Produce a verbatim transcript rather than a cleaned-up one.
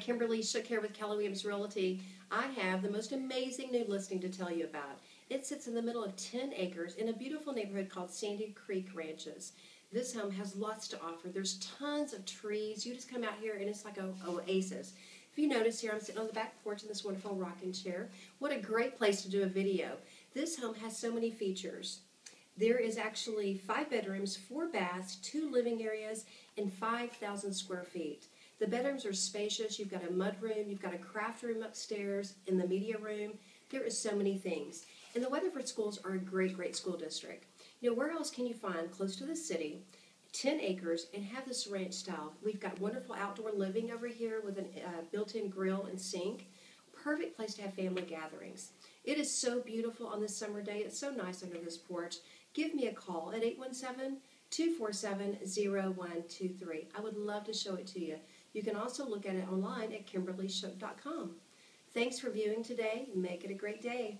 Kimberly Shook here with Keller Williams Realty. I have the most amazing new listing to tell you about. It sits in the middle of ten acres in a beautiful neighborhood called Sandy Creek Ranches. This home has lots to offer. There's tons of trees. You just come out here and it's like an oasis. If you notice here, I'm sitting on the back porch in this wonderful rocking chair. What a great place to do a video. This home has so many features. There is actually five bedrooms, four baths, two living areas, and five thousand square feet. The bedrooms are spacious. You've got a mud room, you've got a craft room upstairs, in the media room. There is so many things. And the Weatherford Schools are a great, great school district. You know, where else can you find, close to the city, ten acres, and have this ranch style? We've got wonderful outdoor living over here with a uh, built-in grill and sink. Perfect place to have family gatherings. It is so beautiful on this summer day. It's so nice under this porch. Give me a call at eight one seven, two four seven, zero one two three. I would love to show it to you. You can also look at it online at Kimberly Shook dot com. Thanks for viewing today. Make it a great day.